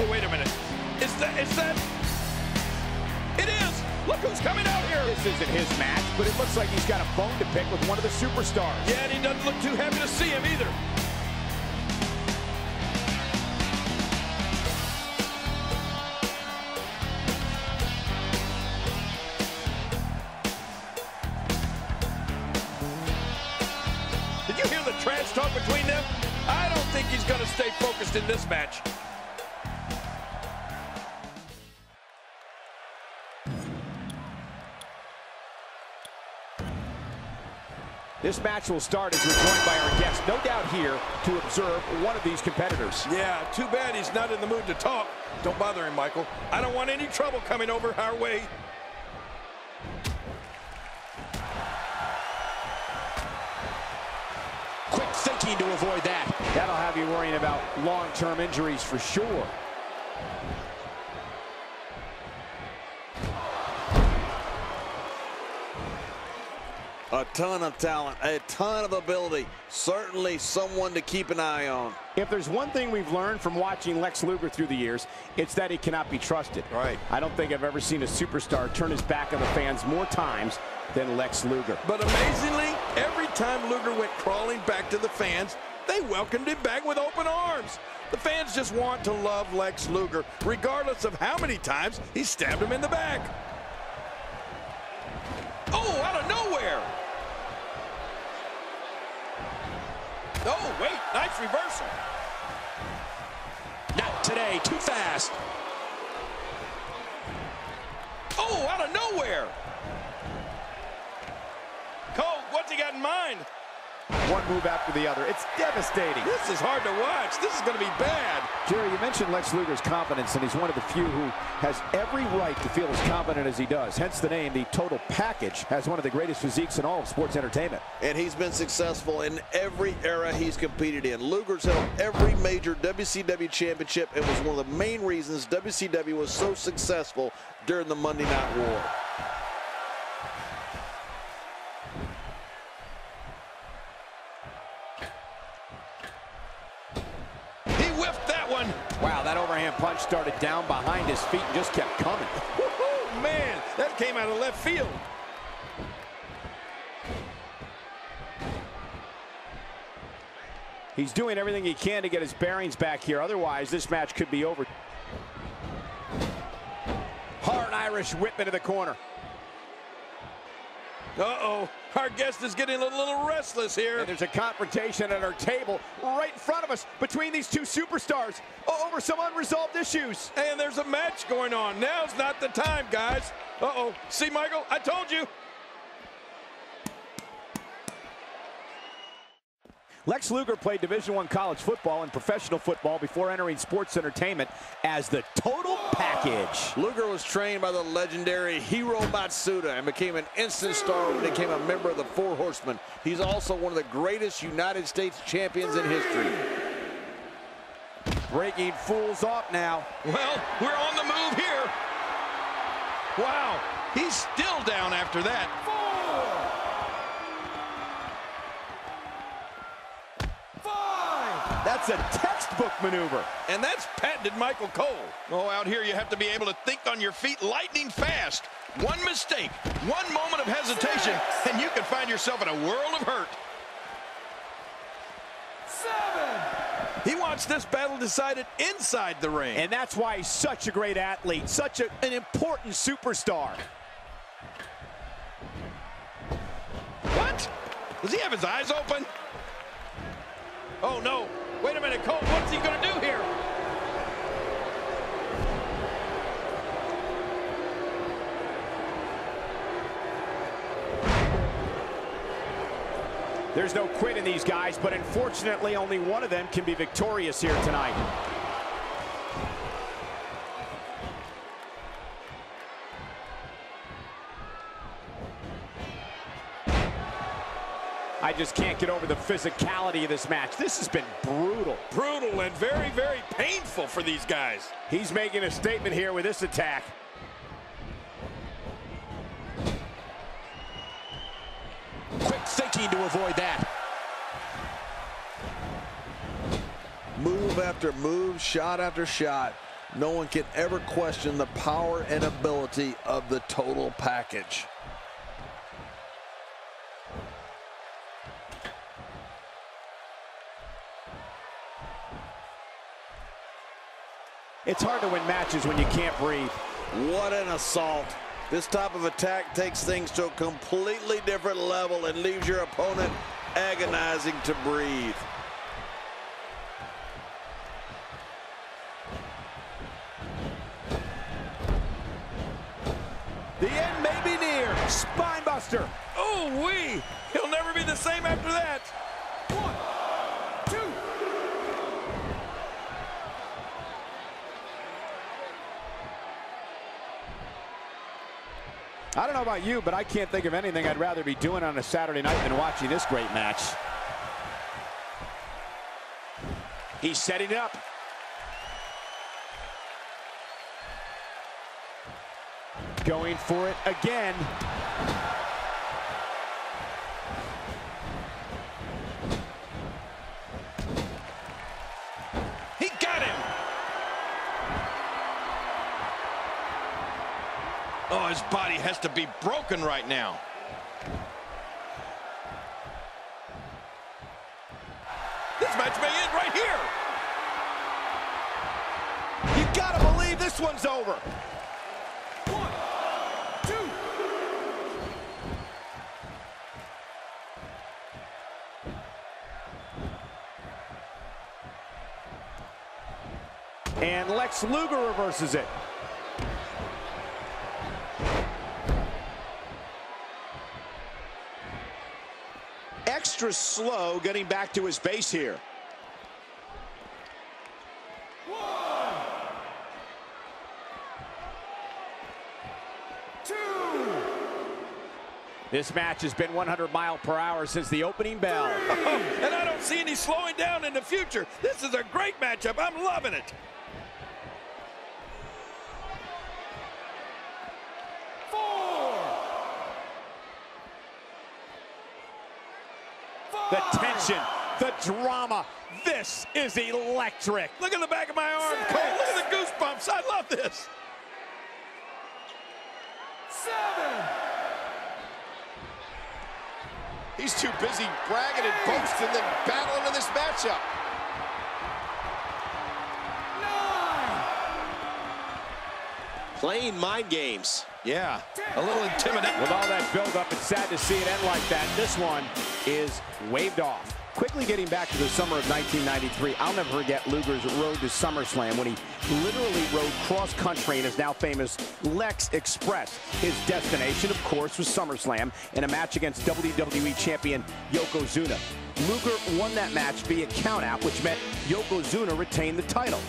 Hey, wait a minute. Is that? It is! Look who's coming out here! This isn't his match, but it looks like he's got a bone to pick with one of the superstars. Yeah, and he doesn't look too happy to see him either. Did you hear the trash talk between them? I don't think he's gonna stay focused in this match. This match will start as we're joined by our guest, no doubt here to observe one of these competitors. Yeah, too bad he's not in the mood to talk. Don't bother him, Michael. I don't want any trouble coming over our way. Quick thinking to avoid that. That'll have you worrying about long-term injuries for sure. A ton of talent, a ton of ability. Certainly someone to keep an eye on. If there's one thing we've learned from watching Lex Luger through the years, it's that he cannot be trusted. Right. I don't think I've ever seen a superstar turn his back on the fans more times than Lex Luger. But amazingly, every time Luger went crawling back to the fans, they welcomed him back with open arms. The fans just want to love Lex Luger, regardless of how many times he stabbed him in the back. Oh, out of nowhere! Oh, wait, nice reversal. Not today, too fast. Oh, out of nowhere. Cole, what's he got in mind? One move after the other. It's devastating. This is hard to watch. This is going to be bad. Jerry, you mentioned Lex Luger's confidence, and he's one of the few who has every right to feel as confident as he does. Hence the name, the Total Package, has one of the greatest physiques in all of sports entertainment. And he's been successful in every era he's competed in. Luger's held every major WCW championship and was one of the main reasons WCW was so successful during the Monday Night War. Wow, that overhand punch started down behind his feet and just kept coming. Woo-hoo, man, that came out of left field. He's doing everything he can to get his bearings back here. Otherwise, this match could be over. Hard Irish whip into the corner. Uh-oh, our guest is getting a little restless here. And there's a confrontation at our table right in front of us between these two superstars over some unresolved issues. And there's a match going on. Now's not the time, guys. Uh-oh, see, Michael, I told you. Lex Luger played Division I college football and professional football before entering sports entertainment as the Total Package. Luger was trained by the legendary Hiro Matsuda and became an instant star when he became a member of the Four Horsemen. He's also one of the greatest United States champions in history. Breaking fools off now. Well, we're on the move here. Wow, he's still down after that. That's a textbook maneuver. And that's patented Michael Cole. Oh, out here you have to be able to think on your feet lightning fast. One mistake, one moment of hesitation, and you can find yourself in a world of hurt. He wants this battle decided inside the ring. And that's why he's such a great athlete, such an important superstar. What? Does he have his eyes open? Oh, no. Wait a minute, Cole, what's he gonna do here? There's no quit in these guys, but unfortunately only one of them can be victorious here tonight. I just can't get over the physicality of this match. This has been brutal. Brutal and very, very painful for these guys. He's making a statement here with this attack. Quick thinking to avoid that. Move after move, shot after shot. no one can ever question the power and ability of the total package. It's hard to win matches when you can't breathe. What an assault. This type of attack takes things to a completely different level and leaves your opponent agonizing to breathe. The end may be near. Spine buster. Oh, wee. He'll never be the same after that. 1, 2. I don't know about you, but I can't think of anything I'd rather be doing on a Saturday night than watching this great match. He's setting it up. Going for it again. He got him. Oh, his body has to be broken right now. This match may end right here. You gotta believe this one's over. And Lex Luger reverses it. Extra slow getting back to his base here. 1, 2. This match has been 100 miles per hour since the opening bell. And I don't see any slowing down in the future. This is a great matchup. I'm loving it. 4. The tension, the drama, this is electric. Look at the back of my arm, Cole. Look at the goosebumps, I love this. 7. He's too busy bragging and boasting and then battling in this matchup. 9. Playing mind games. Yeah, a little intimidating. With all that buildup, it's sad to see it end like that. This one is waved off. Quickly getting back to the summer of 1993, I'll never forget Luger's road to SummerSlam when he literally rode cross-country and is now famous Lex Express. His destination, of course, was SummerSlam in a match against WWE champion Yokozuna. Luger won that match via countout, which meant Yokozuna retained the title.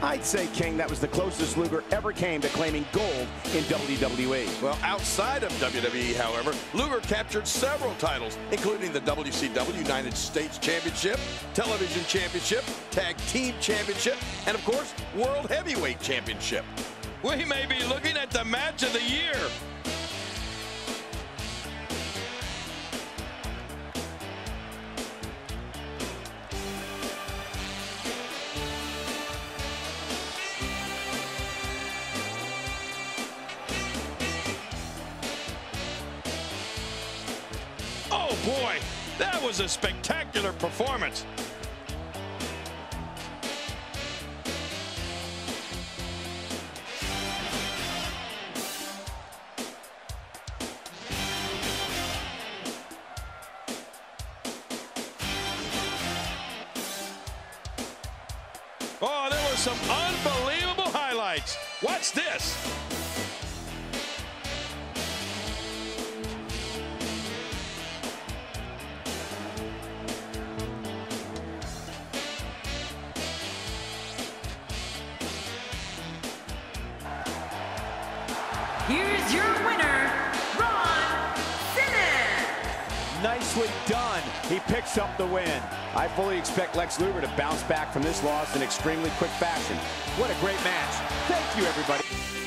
I'd say, King, that was the closest Luger ever came to claiming gold in WWE. Well, outside of WWE, however, Luger captured several titles, including the WCW United States Championship, Television Championship, Tag Team Championship, and, of course, World Heavyweight Championship. We may be looking at the match of the year. Boy, that was a spectacular performance. Oh, there were some unbelievable highlights. Watch this. Here's your winner, Ron Simmons. Nicely done. He picks up the win. I fully expect Lex Luger to bounce back from this loss in extremely quick fashion. What a great match. Thank you, everybody.